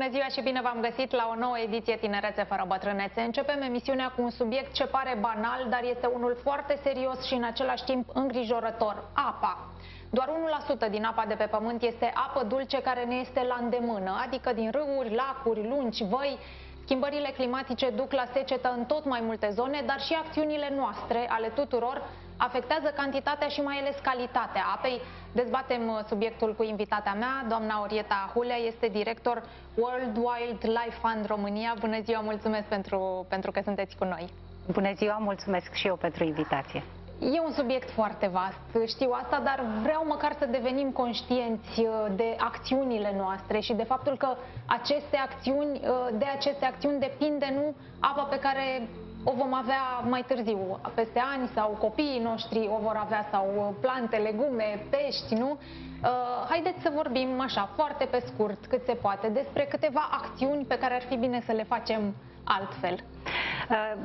Bună ziua și bine v-am găsit la o nouă ediție Tinerețe fără bătrânețe. Începem emisiunea cu un subiect ce pare banal, dar este unul foarte serios și în același timp îngrijorător: apa. Doar 1% din apa de pe pământ este apă dulce care ne este la îndemână, adică din râuri, lacuri, lungi, văi. Schimbările climatice duc la secetă în tot mai multe zone, dar și acțiunile noastre, ale tuturor, afectează cantitatea și mai ales calitatea apei. Dezbatem subiectul cu invitata mea, doamna Orieta Hulea, este director World Wild Life Fund România. Bună ziua, mulțumesc pentru că sunteți cu noi. Bună ziua, mulțumesc și eu pentru invitație. E un subiect foarte vast, știu asta, dar vreau măcar să devenim conștienți de acțiunile noastre și de faptul că de aceste acțiuni depinde nu apa pe care o vom avea mai târziu, peste ani, sau copiii noștri o vor avea, sau plante, legume, pești, nu? Haideți să vorbim așa, foarte pe scurt, cât se poate, despre câteva acțiuni pe care ar fi bine să le facem altfel.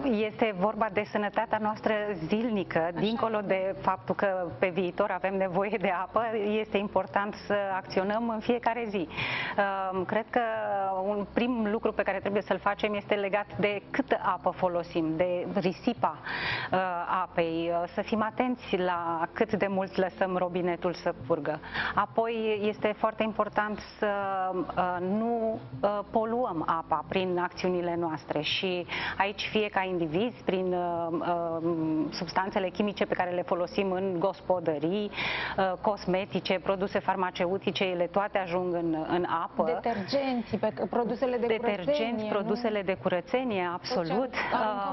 Este vorba de sănătatea noastră zilnică. Așa. Dincolo de faptul că pe viitor avem nevoie de apă, este important să acționăm în fiecare zi. Cred că un prim lucru pe care trebuie să-l facem este legat de câtă apă folosim, de risipa apei, să fim atenți la cât de mult lăsăm robinetul să curgă. Apoi este foarte important să nu poluăm apa prin acțiunile noastre și aici fie ca indivizi, prin substanțele chimice pe care le folosim în gospodării, cosmetice, produse farmaceutice, ele toate ajung în apă. Detergenți, produsele de curățenie, absolut.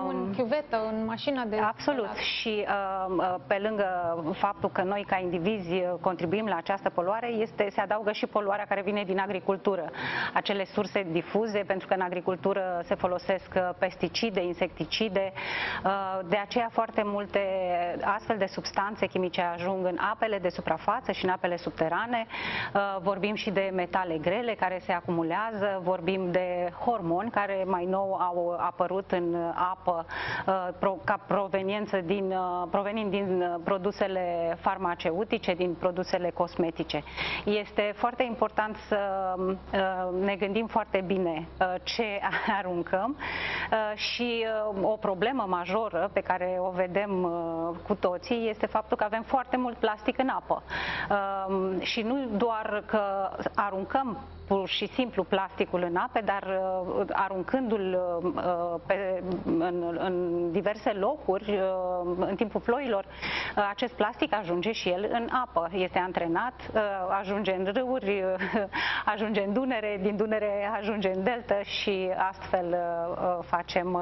În chiuvetă, în mașina de... Absolut. Și pe lângă faptul că noi ca indivizi contribuim la această poluare, se adaugă și poluarea care vine din agricultură. Acele surse difuze, pentru că în agricultură se folosesc pesticide, insecticide, de aceea foarte multe astfel de substanțe chimice ajung în apele de suprafață și în apele subterane. Vorbim și de metale grele care se acumulează, vorbim de hormoni care mai nou au apărut în apă ca provenind din produsele farmaceutice, din produsele cosmetice. Este foarte important să ne gândim foarte bine ce aruncăm. Și o problemă majoră pe care o vedem cu toții este faptul că avem foarte mult plastic în apă. Și nu doar că aruncăm pur și simplu plasticul în ape, dar aruncându-l în diverse locuri, în timpul ploilor, acest plastic ajunge și el în apă. Este antrenat, ajunge în râuri, ajunge în Dunăre, din Dunăre ajunge în deltă și astfel facem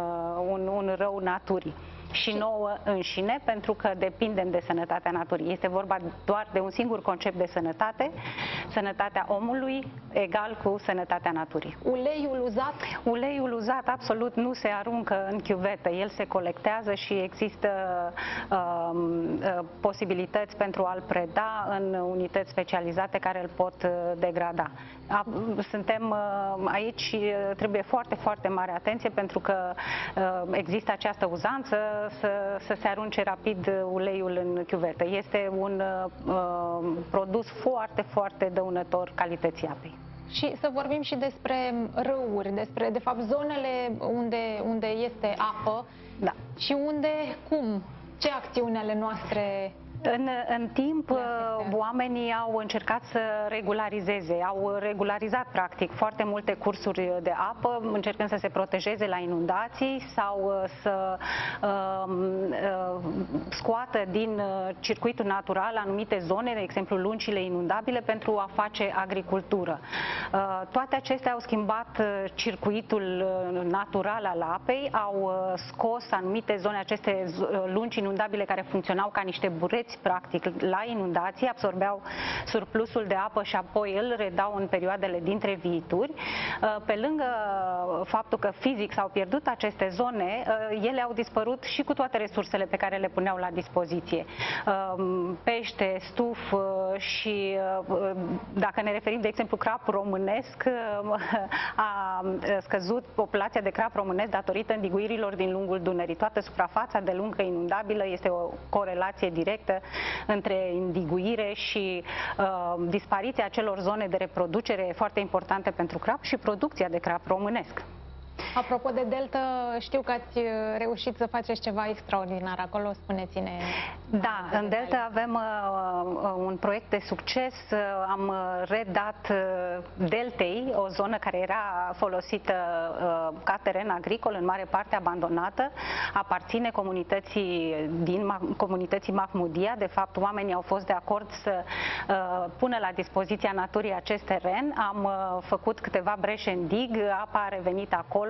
un rău naturii. Și nouă înșine, pentru că depindem de sănătatea naturii. Este vorba doar de un singur concept de sănătate: sănătatea omului egal cu sănătatea naturii. Uleiul uzat? Uleiul uzat, absolut, nu se aruncă în chiuvetă. El se colectează și există posibilități pentru a-l preda în unități specializate care îl pot degrada. Suntem aici, trebuie foarte, foarte mare atenție, pentru că există această uzanță să se arunce rapid uleiul în chiuvetă. Este un produs foarte, foarte dăunător calității apei. Și să vorbim și despre râuri, despre, de fapt, zonele unde este apă, da, și unde, cum, ce acțiuni ale noastre... În timp, oamenii au încercat să regularizeze, au regularizat practic foarte multe cursuri de apă, încercând să se protejeze la inundații sau să scoată din circuitul natural anumite zone, de exemplu lungile inundabile, pentru a face agricultură. Toate acestea au schimbat circuitul natural al apei, au scos anumite zone, aceste lungi inundabile care funcționau ca niște bureți, practic, la inundații, absorbeau surplusul de apă și apoi îl redau în perioadele dintre viituri. Pe lângă faptul că fizic s-au pierdut aceste zone, ele au dispărut și cu toate resursele pe care le puneau la dispoziție. Pește, stuf și, dacă ne referim, de exemplu, crapul românesc, a scăzut populația de crap românesc datorită îndiguirilor din lungul Dunării. Toată suprafața de lungă inundabilă este o corelație directă între indiguire și dispariția acelor zone de reproducere foarte importante pentru crap și producția de crap românesc. Apropo de delta, știu că ați reușit să faceți ceva extraordinar acolo, spuneți-ne. Da, în delta avem un proiect de succes. Am redat deltei, o zonă care era folosită ca teren agricol, în mare parte abandonată, aparține comunității Mahmudia. De fapt, oamenii au fost de acord să pună la dispoziția naturii acest teren. Am făcut câteva breșe în dig, apa a revenit acolo,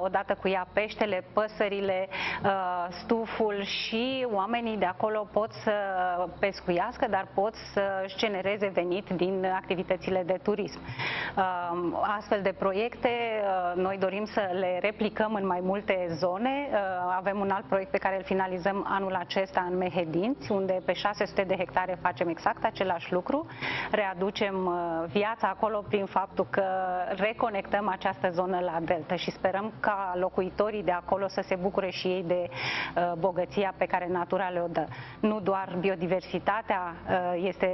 odată cu ea peștele, păsările, stuful, și oamenii de acolo pot să pescuiască, dar pot să-și genereze venit din activitățile de turism. Astfel de proiecte noi dorim să le replicăm în mai multe zone. Avem un alt proiect pe care îl finalizăm anul acesta în Mehedinți, unde pe 600 de hectare facem exact același lucru. Readucem viața acolo prin faptul că reconectăm această zonă la delta. Și sperăm ca locuitorii de acolo să se bucure și ei de bogăția pe care natura le-o dă. Nu doar biodiversitatea este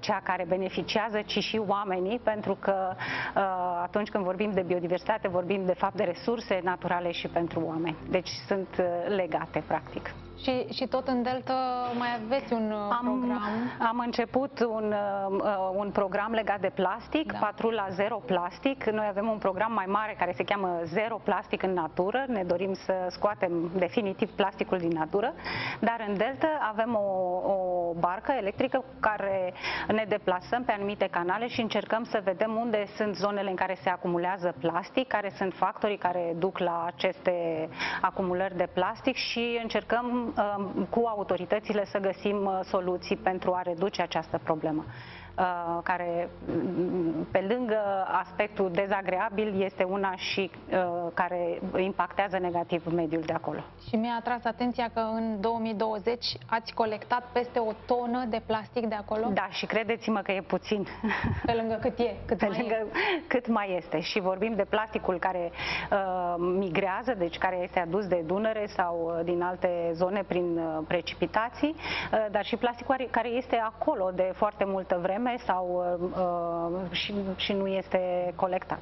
cea care beneficiază, ci și oamenii, pentru că atunci când vorbim de biodiversitate, vorbim de fapt de resurse naturale și pentru oameni. Deci sunt legate, practic. Și tot în delta mai aveți un program? Am început un program legat de plastic, da. Patrula Zero Plastic. Noi avem un program mai mare care se cheamă Zero Plastic în natură. Ne dorim să scoatem definitiv plasticul din natură, dar în delta avem o barcă electrică cu care ne deplasăm pe anumite canale și încercăm să vedem unde sunt zonele în care se acumulează plastic, care sunt factorii care duc la aceste acumulări de plastic și încercăm cu autoritățile să găsim soluții pentru a reduce această problemă, care pe lângă aspectul dezagreabil este una și care impactează negativ mediul de acolo. Și mi-a atras atenția că în 2020 ați colectat peste o tonă de plastic de acolo? Da, și credeți-mă că e puțin. Pe lângă cât e? Cât mai este. Și vorbim de plasticul care migrează, deci care este adus de Dunăre sau din alte zone prin precipitații, dar și plasticul care este acolo de foarte multă vreme sau și nu este colectat.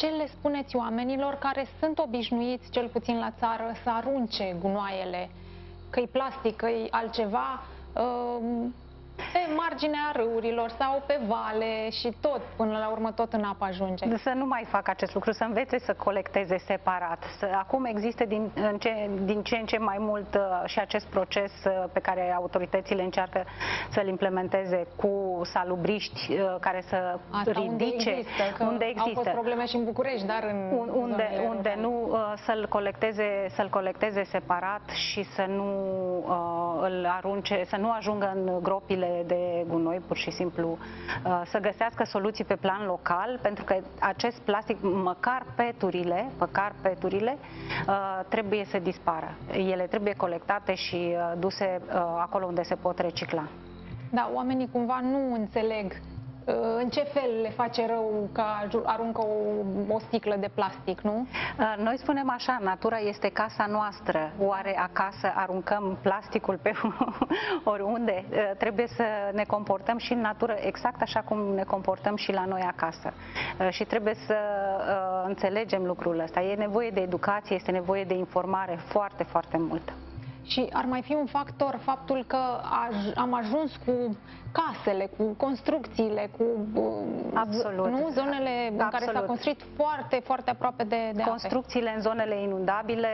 Ce le spuneți oamenilor care sunt obișnuiți, cel puțin la țară, să arunce gunoaiele, că-i plastic, că-i altceva, pe marginea râurilor sau pe vale și tot, până la urmă tot în apă ajunge? Să nu mai fac acest lucru, să învețe să colecteze separat. Acum există din ce în ce mai mult și acest proces pe care autoritățile încearcă să-l implementeze cu salubriști care să ridice. Unde există. Au fost probleme și în București, dar în unde nu, să-l colecteze separat și să nu îl arunce, să nu ajungă în gropile de gunoi, pur și simplu să găsească soluții pe plan local, pentru că acest plastic, măcar peturile trebuie să dispară. Ele trebuie colectate și duse acolo unde se pot recicla. Da, oamenii cumva nu înțeleg în ce fel le face rău că aruncă o sticlă de plastic, nu? Noi spunem așa, natura este casa noastră. Oare acasă aruncăm plasticul pe oriunde? Trebuie să ne comportăm și în natură exact așa cum ne comportăm și la noi acasă. Și trebuie să înțelegem lucrul ăsta. E nevoie de educație, este nevoie de informare foarte, foarte mult. Și ar mai fi un factor faptul că am ajuns cu casele, cu construcțiile, cu zonele în care s-a construit foarte, foarte aproape de construcțiile ape. În zonele inundabile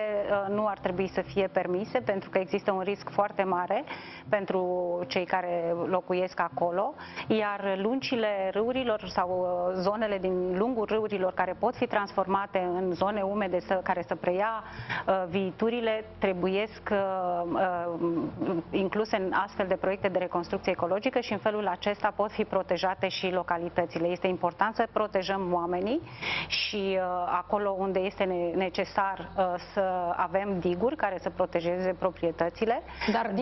nu ar trebui să fie permise, pentru că există un risc foarte mare pentru cei care locuiesc acolo, iar lungile râurilor sau zonele din lungul râurilor care pot fi transformate în zone umede care să preia viiturile, trebuiesc incluse în astfel de proiecte de reconstrucție ecologică și în felul acesta pot fi protejate și localitățile. Este important să protejăm oamenii și acolo unde este necesar să avem diguri care să protejeze proprietățile. Dar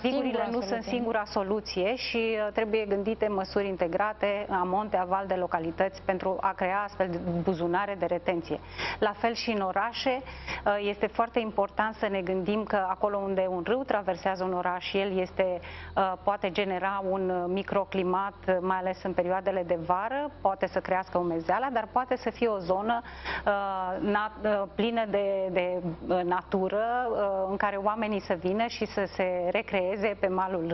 digurile nu sunt singura soluție și trebuie gândite măsuri integrate amonte, aval de localități pentru a crea astfel de buzunare de retenție. La fel și în orașe este foarte important să ne gândim că că acolo unde un râu traversează un oraș, el este, poate genera un microclimat, mai ales în perioadele de vară, poate să crească umezeala, dar poate să fie o zonă plină de natură, în care oamenii să vină și să se recreeze pe malul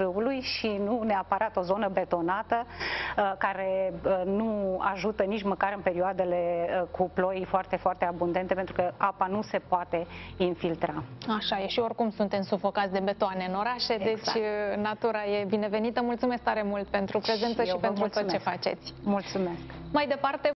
râului și nu neapărat o zonă betonată care nu ajută nici măcar în perioadele cu ploi foarte, foarte abundente, pentru că apa nu se poate infiltra. Așa e, și oricum suntem sufocați de betoane în orașe, exact. Deci natura e binevenită. Mulțumesc tare mult pentru prezență și pentru tot ce faceți. Mulțumesc! Mai departe